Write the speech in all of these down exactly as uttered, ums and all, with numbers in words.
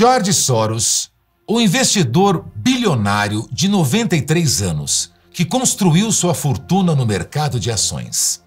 George Soros, o investidor bilionário de noventa e três anos, que construiu sua fortuna no mercado de ações.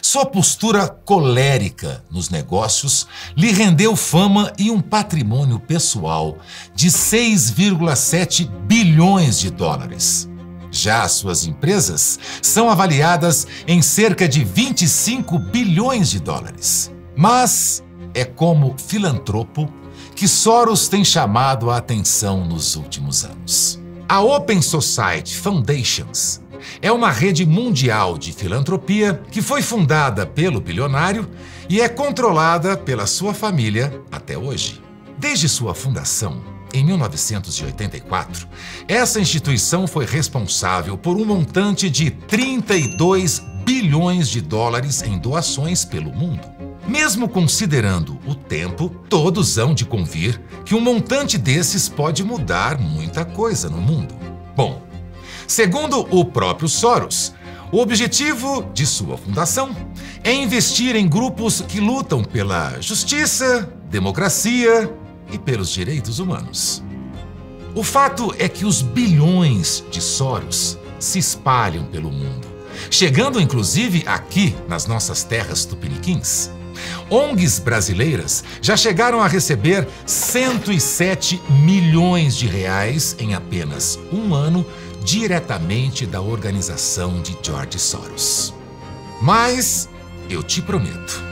Sua postura colérica nos negócios lhe rendeu fama e um patrimônio pessoal de seis vírgula sete bilhões de dólares. Já suas empresas são avaliadas em cerca de vinte e cinco bilhões de dólares. Mas é como filantropo que Soros tem chamado a atenção nos últimos anos. A Open Society Foundations é uma rede mundial de filantropia que foi fundada pelo bilionário e é controlada pela sua família até hoje. Desde sua fundação, em mil novecentos e oitenta e quatro, essa instituição foi responsável por um montante de trinta e dois bilhões de dólares em doações pelo mundo. Mesmo considerando o tempo, todos hão de convir que um montante desses pode mudar muita coisa no mundo. Bom, segundo o próprio Soros, o objetivo de sua fundação é investir em grupos que lutam pela justiça, democracia e pelos direitos humanos. O fato é que os bilhões de Soros se espalham pelo mundo, chegando inclusive aqui nas nossas terras tupiniquins. O N Gs brasileiras já chegaram a receber cento e sete milhões de reais em apenas um ano diretamente da organização de George Soros. Mas eu te prometo,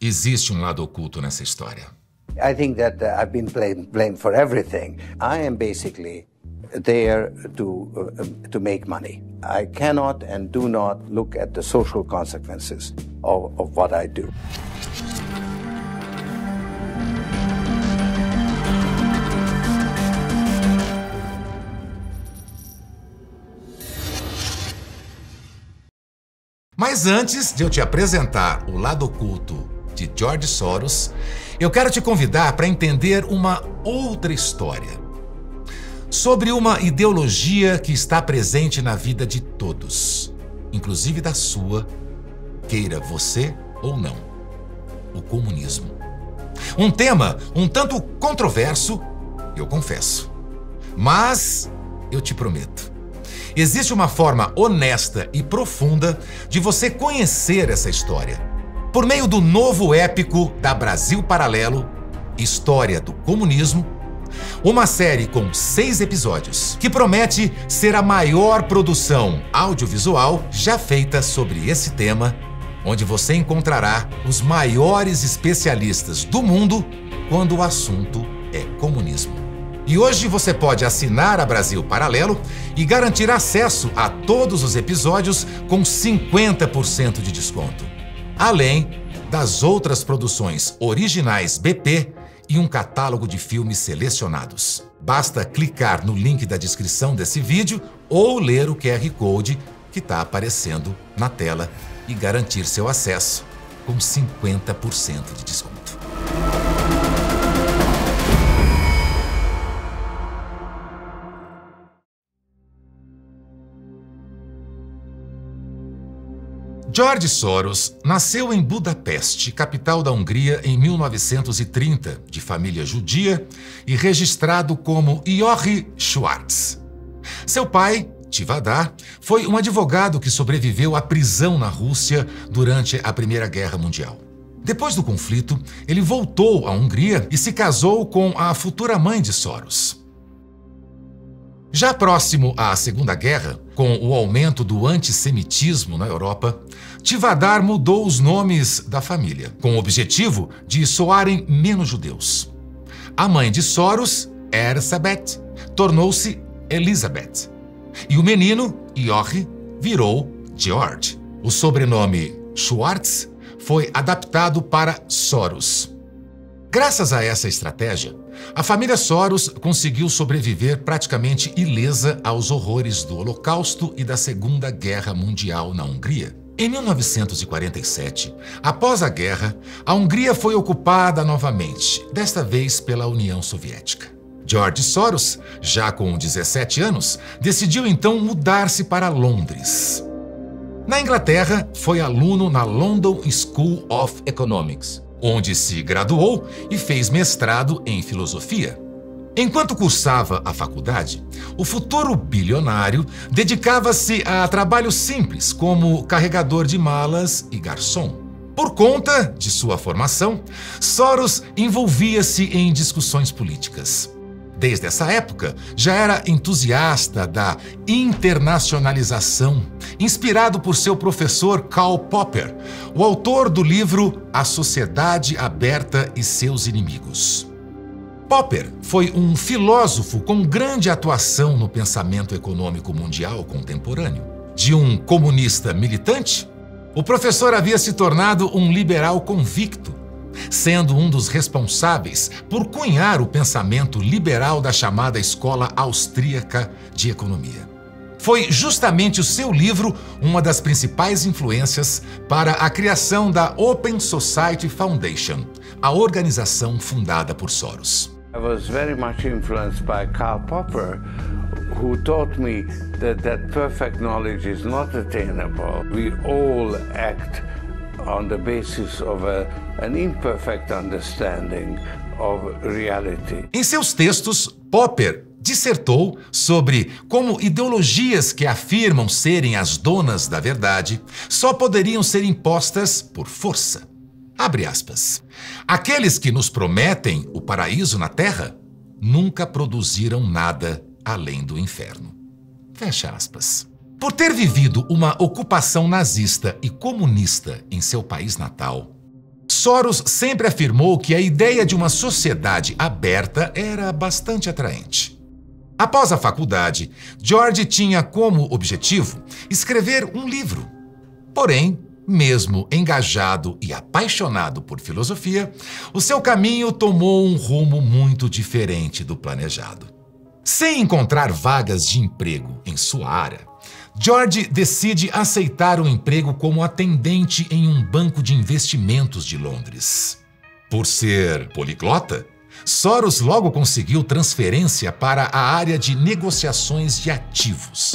existe um lado oculto nessa história. I think that I've been blamed for everything. I am basically there to uh, to make money. I cannot and do not look at the social consequences of, of what I do. Mas antes de eu te apresentar o lado oculto de George Soros, eu quero te convidar para entender uma outra história sobre uma ideologia que está presente na vida de todos, inclusive da sua, queira você ou não: o comunismo. Um tema um tanto controverso, eu confesso. Mas eu te prometo, existe uma forma honesta e profunda de você conhecer essa história, por meio do novo épico da Brasil Paralelo, História do Comunismo, uma série com seis episódios que promete ser a maior produção audiovisual já feita sobre esse tema, onde você encontrará os maiores especialistas do mundo quando o assunto é comunismo. E hoje você pode assinar a Brasil Paralelo e garantir acesso a todos os episódios com cinquenta por cento de desconto, além das outras produções originais B P e um catálogo de filmes selecionados. Basta clicar no link da descrição desse vídeo ou ler o Q R Code que está aparecendo na tela e garantir seu acesso com cinquenta por cento de desconto. George Soros nasceu em Budapeste, capital da Hungria, em mil novecentos e trinta, de família judia e registrado como Iori Schwartz. Seu pai, Tivadar, foi um advogado que sobreviveu à prisão na Rússia durante a Primeira Guerra Mundial. Depois do conflito, ele voltou à Hungria e se casou com a futura mãe de Soros. Já próximo à Segunda Guerra, com o aumento do antissemitismo na Europa, Tivadar mudou os nomes da família, com o objetivo de soarem menos judeus. A mãe de Soros, Erzsébet, tornou-se Elizabeth, e o menino, Iori, virou George. O sobrenome Schwartz foi adaptado para Soros. Graças a essa estratégia, a família Soros conseguiu sobreviver praticamente ilesa aos horrores do Holocausto e da Segunda Guerra Mundial na Hungria. Em mil novecentos e quarenta e sete, após a guerra, a Hungria foi ocupada novamente, desta vez pela União Soviética. George Soros, já com dezessete anos, decidiu então mudar-se para Londres. Na Inglaterra, foi aluno na London School of Economics, onde se graduou e fez mestrado em filosofia. Enquanto cursava a faculdade, o futuro bilionário dedicava-se a trabalhos simples, como carregador de malas e garçom. Por conta de sua formação, Soros envolvia-se em discussões políticas. Desde essa época, já era entusiasta da internacionalização, inspirado por seu professor Karl Popper, o autor do livro A Sociedade Aberta e Seus Inimigos. Popper foi um filósofo com grande atuação no pensamento econômico mundial contemporâneo. De um comunista militante, o professor havia se tornado um liberal convicto, sendo um dos responsáveis por cunhar o pensamento liberal da chamada Escola Austríaca de Economia. Foi justamente o seu livro uma das principais influências para a criação da Open Society Foundation, a organização fundada por Soros. I was very much influenced by Karl Popper, who taught me that that perfect knowledge is not attainable. We all act on the basis of a, an imperfect understanding of reality. Em seus textos, Popper dissertou sobre como ideologias que afirmam serem as donas da verdade só poderiam ser impostas por força. Abre aspas. Aqueles que nos prometem o paraíso na terra nunca produziram nada além do inferno. Fecha aspas. Por ter vivido uma ocupação nazista e comunista em seu país natal, Soros sempre afirmou que a ideia de uma sociedade aberta era bastante atraente. Após a faculdade, George tinha como objetivo escrever um livro. Porém, mesmo engajado e apaixonado por filosofia, o seu caminho tomou um rumo muito diferente do planejado. Sem encontrar vagas de emprego em sua área, George decide aceitar um emprego como atendente em um banco de investimentos de Londres. Por ser poliglota, Soros logo conseguiu transferência para a área de negociações de ativos.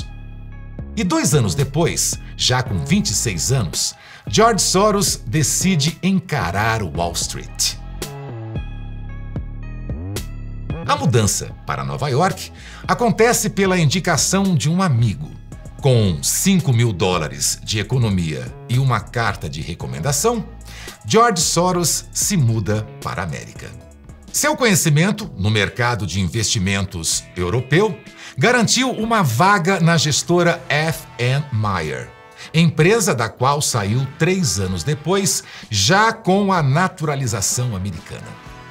E dois anos depois, já com vinte e seis anos, George Soros decide encarar Wall Street. A mudança para Nova York acontece pela indicação de um amigo. Com cinco mil dólares de economia e uma carta de recomendação, George Soros se muda para a América. Seu conhecimento no mercado de investimentos europeu garantiu uma vaga na gestora F. Ann Meyer, empresa da qual saiu três anos depois, já com a naturalização americana.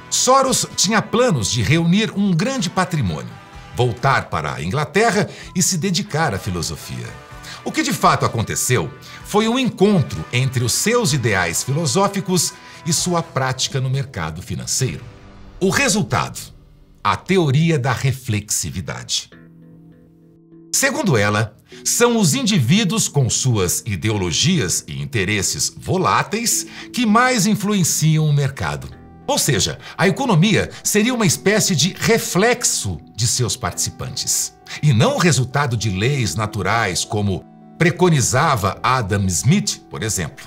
Soros tinha planos de reunir um grande patrimônio, voltar para a Inglaterra e se dedicar à filosofia. O que de fato aconteceu foi um encontro entre os seus ideais filosóficos e sua prática no mercado financeiro. O resultado: a teoria da reflexividade. Segundo ela, são os indivíduos com suas ideologias e interesses voláteis que mais influenciam o mercado. Ou seja, a economia seria uma espécie de reflexo de seus participantes, e não resultado de leis naturais, como preconizava Adam Smith, por exemplo.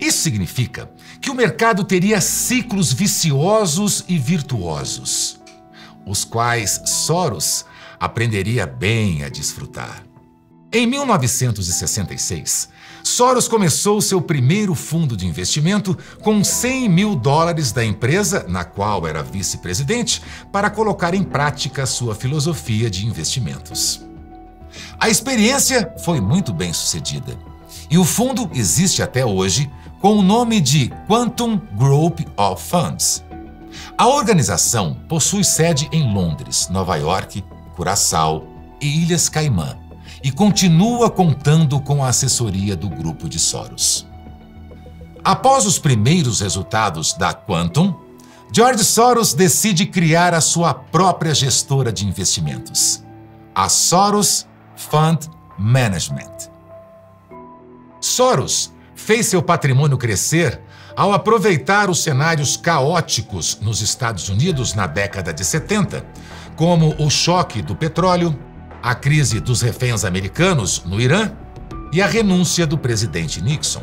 Isso significa que o mercado teria ciclos viciosos e virtuosos, os quais Soros aprenderia bem a desfrutar. Em mil novecentos e sessenta e seis, Soros começou seu primeiro fundo de investimento com cem mil dólares da empresa, na qual era vice-presidente, para colocar em prática sua filosofia de investimentos. A experiência foi muito bem sucedida, e o fundo existe até hoje com o nome de Quantum Group of Funds. A organização possui sede em Londres, Nova York, Curaçao e Ilhas Caimã, e continua contando com a assessoria do grupo de Soros. Após os primeiros resultados da Quantum, George Soros decide criar a sua própria gestora de investimentos, a Soros Fund Management. Soros fez seu patrimônio crescer ao aproveitar os cenários caóticos nos Estados Unidos na década de setenta, como o choque do petróleo, a crise dos reféns americanos no Irã e a renúncia do presidente Nixon.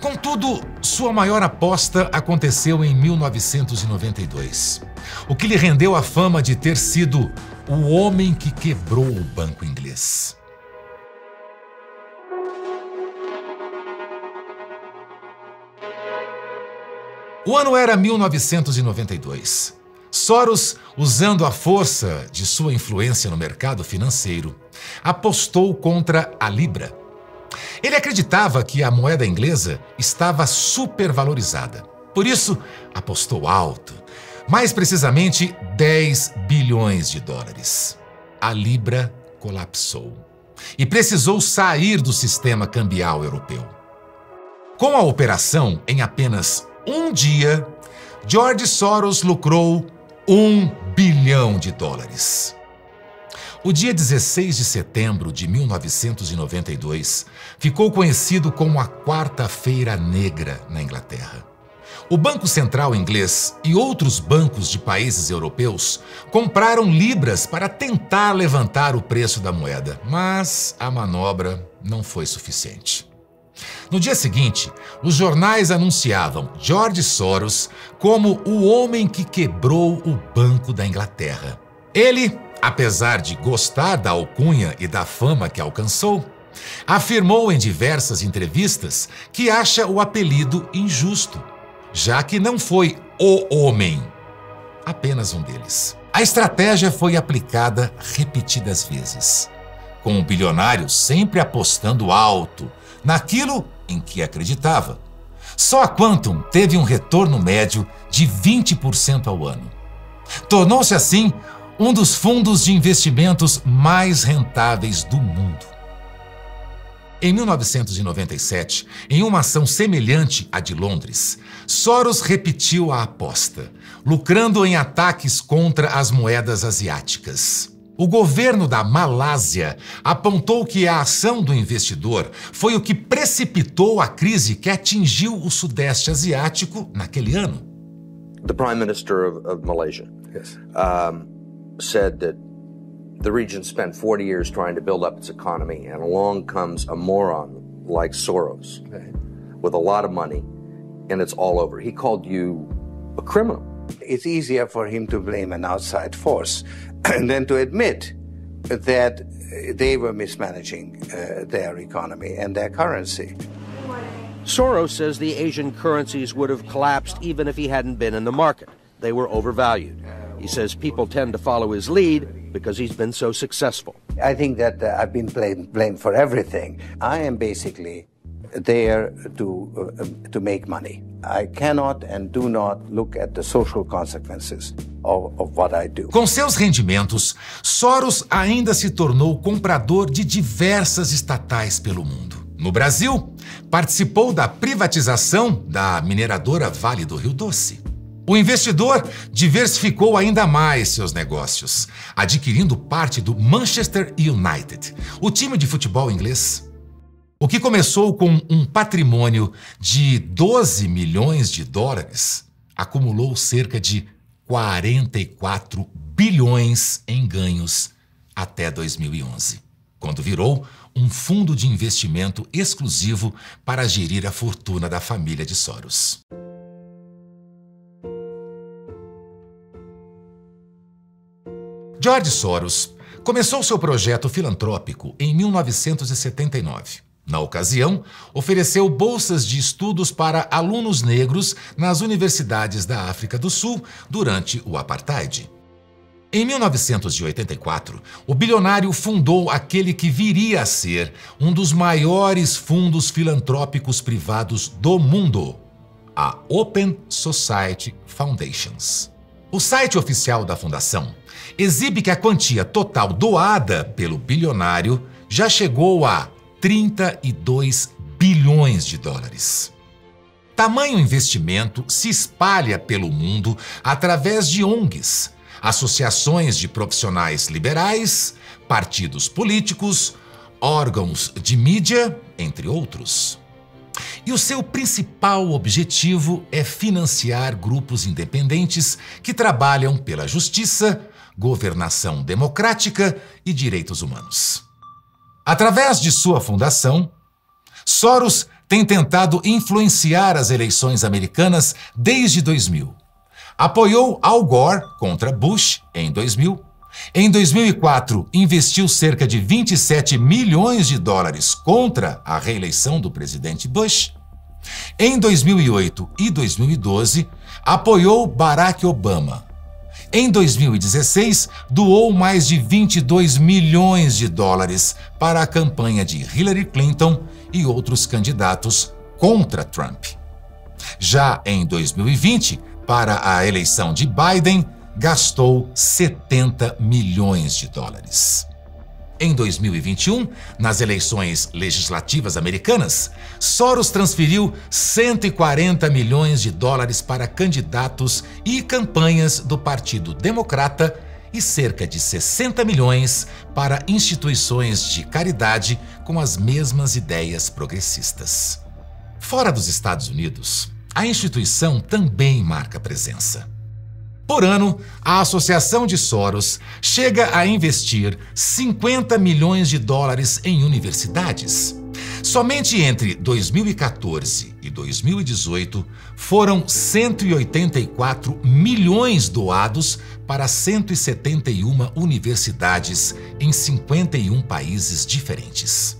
Contudo, sua maior aposta aconteceu em mil novecentos e noventa e dois, o que lhe rendeu a fama de ter sido o homem que quebrou o banco inglês. O ano era mil novecentos e noventa e dois. Soros, usando a força de sua influência no mercado financeiro, apostou contra a libra. Ele acreditava que a moeda inglesa estava supervalorizada. Por isso, apostou alto, mais precisamente dez bilhões de dólares. A libra colapsou e precisou sair do sistema cambial europeu. Com a operação, em apenas um dia, George Soros lucrou um bilhão de dólares. O dia dezesseis de setembro de mil novecentos e noventa e dois ficou conhecido como a Quarta-feira Negra na Inglaterra. O Banco Central inglês e outros bancos de países europeus compraram libras para tentar levantar o preço da moeda, mas a manobra não foi suficiente. No dia seguinte, os jornais anunciavam George Soros como o homem que quebrou o Banco da Inglaterra. Ele, apesar de gostar da alcunha e da fama que alcançou, afirmou em diversas entrevistas que acha o apelido injusto, já que não foi o homem, apenas um deles. A estratégia foi aplicada repetidas vezes, com o bilionário sempre apostando alto naquilo em que acreditava. Só a Quantum teve um retorno médio de vinte por cento ao ano. Tornou-se, assim, um dos fundos de investimentos mais rentáveis do mundo. Em mil novecentos e noventa e sete, em uma ação semelhante à de Londres, Soros repetiu a aposta, lucrando em ataques contra as moedas asiáticas. O governo da Malásia apontou que a ação do investidor foi o que precipitou a crise que atingiu o Sudeste Asiático naquele ano. The Prime Minister of, of Malaysia yes. um, said that the region spent forty years trying to build up its economy, and along comes a moron like Soros okay. with a lot of money, and it's all over. He called you a criminal. It's easier for him to blame an outside force than to admit that they were mismanaging uh, their economy and their currency. Soros says the Asian currencies would have collapsed even if he hadn't been in the market. They were overvalued. He says people tend to follow his lead because he's been so successful. I think that uh, I've been blamed, blamed for everything. I am basically there to uh, to make money. I cannot and do not look at the social consequences of, of what I do. Com seus rendimentos, Soros ainda se tornou comprador de diversas estatais pelo mundo. No Brasil, participou da privatização da mineradora Vale do Rio Doce. O investidor diversificou ainda mais seus negócios, adquirindo parte do Manchester United, o time de futebol inglês. O que começou com um patrimônio de doze milhões de dólares, acumulou cerca de quarenta e quatro bilhões em ganhos até dois mil e onze, quando virou um fundo de investimento exclusivo para gerir a fortuna da família de Soros. George Soros começou seu projeto filantrópico em mil novecentos e setenta e nove. Na ocasião, ofereceu bolsas de estudos para alunos negros nas universidades da África do Sul durante o apartheid. Em mil novecentos e oitenta e quatro, o bilionário fundou aquele que viria a ser um dos maiores fundos filantrópicos privados do mundo, a Open Society Foundations. O site oficial da fundação exibe que a quantia total doada pelo bilionário já chegou a trinta e dois bilhões de dólares. Tamanho investimento se espalha pelo mundo através de O N Gs, associações de profissionais liberais, partidos políticos, órgãos de mídia, entre outros. E o seu principal objetivo é financiar grupos independentes que trabalham pela justiça, governação democrática e direitos humanos. Através de sua fundação, Soros tem tentado influenciar as eleições americanas desde dois mil. Apoiou Al Gore contra Bush em dois mil. Em dois mil e quatro, investiu cerca de vinte e sete milhões de dólares contra a reeleição do presidente Bush. Em dois mil e oito e dois mil e doze, apoiou Barack Obama. Em dois mil e dezesseis, doou mais de vinte e dois milhões de dólares para a campanha de Hillary Clinton e outros candidatos contra Trump. Já em dois mil e vinte, para a eleição de Biden, gastou setenta milhões de dólares. Em dois mil e vinte e um, nas eleições legislativas americanas, Soros transferiu cento e quarenta milhões de dólares para candidatos e campanhas do Partido Democrata e cerca de sessenta milhões para instituições de caridade com as mesmas ideias progressistas. Fora dos Estados Unidos, a instituição também marca presença. Por ano, a Associação de Soros chega a investir cinquenta milhões de dólares em universidades. Somente entre dois mil e quatorze e dois mil e dezoito, foram cento e oitenta e quatro milhões doados para cento e setenta e uma universidades em cinquenta e um países diferentes.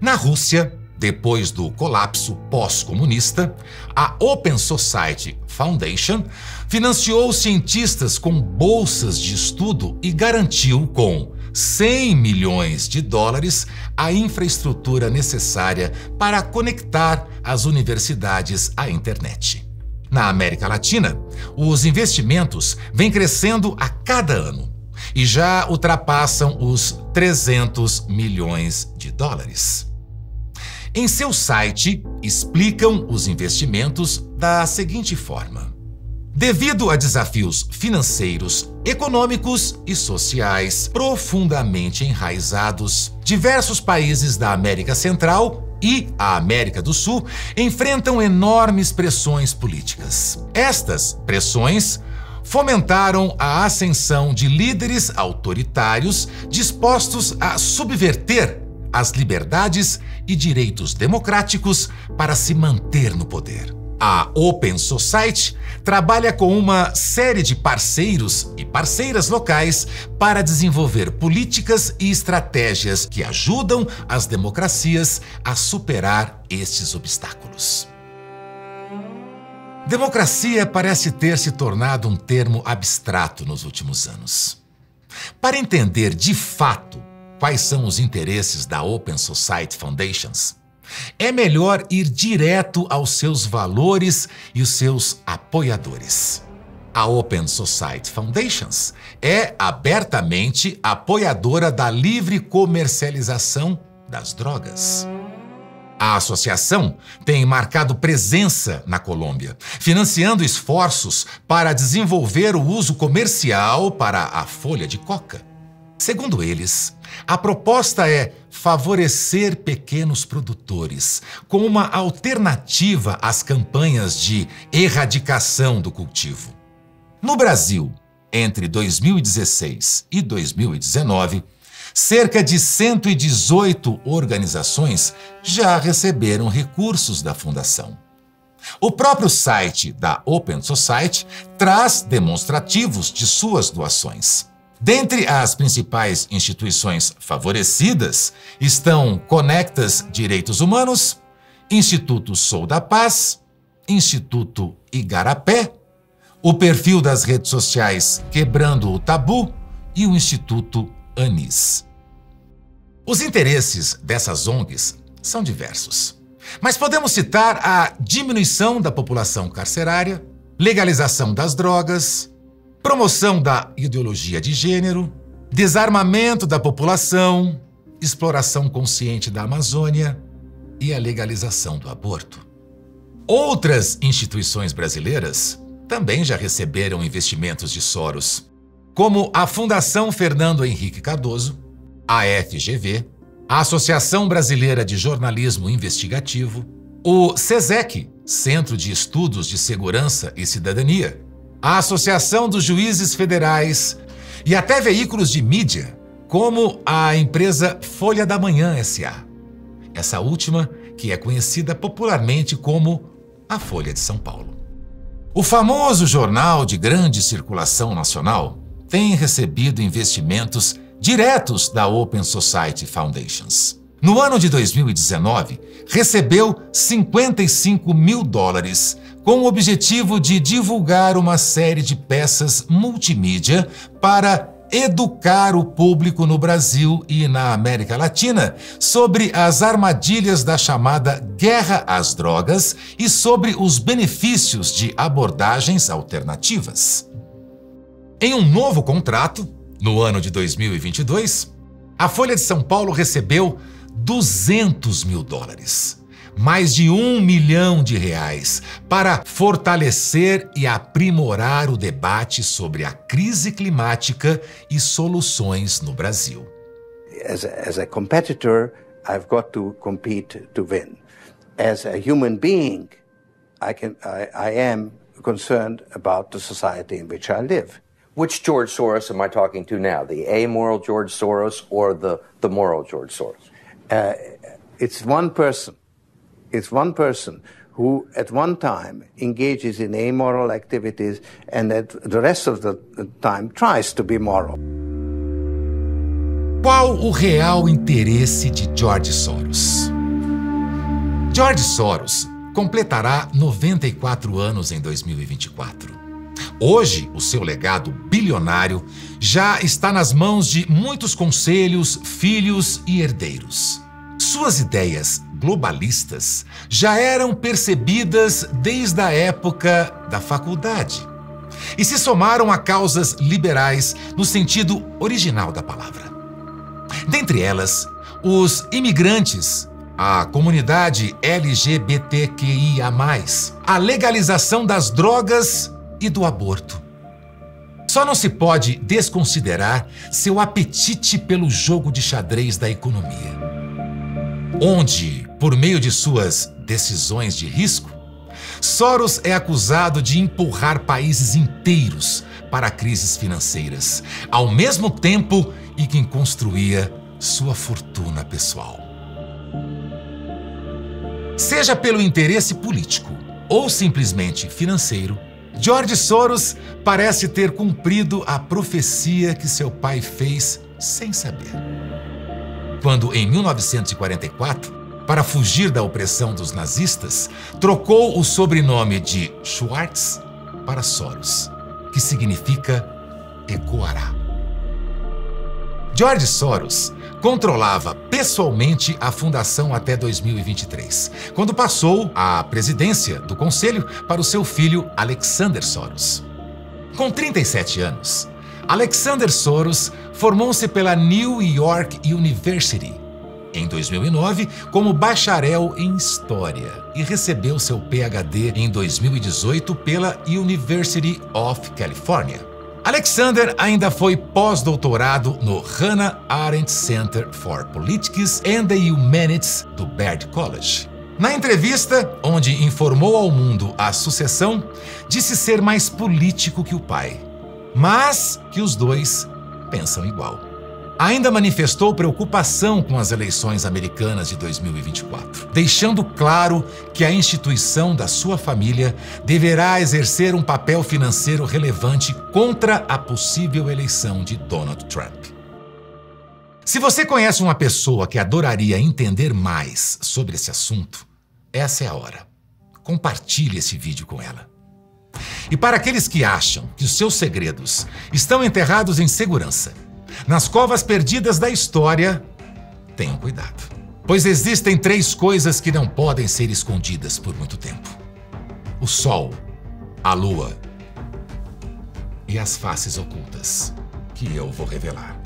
Na Rússia, depois do colapso pós-comunista, a Open Society Foundation financiou cientistas com bolsas de estudo e garantiu com cem milhões de dólares a infraestrutura necessária para conectar as universidades à internet. Na América Latina, os investimentos vêm crescendo a cada ano e já ultrapassam os trezentos milhões de dólares. Em seu site, explicam os investimentos da seguinte forma: devido a desafios financeiros, econômicos e sociais profundamente enraizados, diversos países da América Central e a América do Sul enfrentam enormes pressões políticas. Estas pressões fomentaram a ascensão de líderes autoritários dispostos a subverter as liberdades e direitos democráticos para se manter no poder. A Open Society trabalha com uma série de parceiros e parceiras locais para desenvolver políticas e estratégias que ajudam as democracias a superar estes obstáculos. Democracia parece ter se tornado um termo abstrato nos últimos anos. Para entender de fato quais são os interesses da Open Society Foundations, é melhor ir direto aos seus valores e os seus apoiadores. A Open Society Foundations é abertamente apoiadora da livre comercialização das drogas. A associação tem marcado presença na Colômbia, financiando esforços para desenvolver o uso comercial para a folha de coca. Segundo eles, a proposta é favorecer pequenos produtores com uma alternativa às campanhas de erradicação do cultivo. No Brasil, entre dois mil e dezesseis e dois mil e dezenove, cerca de cento e dezoito organizações já receberam recursos da fundação. O próprio site da Open Society traz demonstrativos de suas doações. Dentre as principais instituições favorecidas estão Conectas Direitos Humanos, Instituto Sou da Paz, Instituto Igarapé, o perfil das redes sociais Quebrando o Tabu e o Instituto Anis. Os interesses dessas O N Gs são diversos, mas podemos citar a diminuição da população carcerária, legalização das drogas, promoção da ideologia de gênero, desarmamento da população, exploração consciente da Amazônia e a legalização do aborto. Outras instituições brasileiras também já receberam investimentos de Soros, como a Fundação Fernando Henrique Cardoso, a F G V, a Associação Brasileira de Jornalismo Investigativo, o CESEC, Centro de Estudos de Segurança e Cidadania, a Associação dos Juízes Federais e até veículos de mídia, como a empresa Folha da Manhã S A Essa última que é conhecida popularmente como a Folha de São Paulo. O famoso jornal de grande circulação nacional tem recebido investimentos diretos da Open Society Foundations. No ano de dois mil e dezenove, recebeu cinquenta e cinco mil dólares, com o objetivo de divulgar uma série de peças multimídia para educar o público no Brasil e na América Latina sobre as armadilhas da chamada guerra às drogas e sobre os benefícios de abordagens alternativas. Em um novo contrato, no ano de dois mil e vinte e dois, a Folha de São Paulo recebeu duzentos mil dólares, mais de um milhão de reais, para fortalecer e aprimorar o debate sobre a crise climática e soluções no Brasil. As a, as a competitor, I've got to compete to win. As a human being, I can I, I am concerned about the society in which I live. Which George Soros am I talking to now? The amoral George Soros or the the moral George Soros? Uh, it's one person. It's one person who, at one time, engages in amoral activities and at the rest of the time tries to be moral. Qual o real interesse de George Soros? George Soros completará noventa e quatro anos em dois mil e vinte e quatro. Hoje, o seu legado bilionário já está nas mãos de muitos conselhos, filhos e herdeiros. Suas ideias globalistas já eram percebidas desde a época da faculdade e se somaram a causas liberais no sentido original da palavra. Dentre elas, os imigrantes, a comunidade L G B T Q I A mais, a legalização das drogas e do aborto. Só não se pode desconsiderar seu apetite pelo jogo de xadrez da economia, onde, por meio de suas decisões de risco, Soros é acusado de empurrar países inteiros para crises financeiras, ao mesmo tempo em que construía sua fortuna pessoal. Seja pelo interesse político ou simplesmente financeiro, George Soros parece ter cumprido a profecia que seu pai fez sem saber. Quando, em mil novecentos e quarenta e quatro, para fugir da opressão dos nazistas, trocou o sobrenome de Schwartz para Soros, que significa ecoará. George Soros controlava pessoalmente a fundação até dois mil e vinte e três, quando passou a presidência do conselho para o seu filho Alexander Soros. Com trinta e sete anos, Alexander Soros formou-se pela New York University, em dois mil e nove, como bacharel em História e recebeu seu P H D em dois mil e dezoito pela University of California. Alexander ainda foi pós-doutorado no Hannah Arendt Center for Politics and the Humanities do Baird College. Na entrevista, onde informou ao mundo a sucessão, disse ser mais político que o pai, mas que os dois pensam igual. Ainda manifestou preocupação com as eleições americanas de dois mil e vinte e quatro, deixando claro que a instituição da sua família deverá exercer um papel financeiro relevante contra a possível eleição de Donald Trump. Se você conhece uma pessoa que adoraria entender mais sobre esse assunto, essa é a hora. Compartilhe esse vídeo com ela. E para aqueles que acham que os seus segredos estão enterrados em segurança, nas covas perdidas da história, tenham cuidado. Pois existem três coisas que não podem ser escondidas por muito tempo: o sol, a lua e as faces ocultas que eu vou revelar.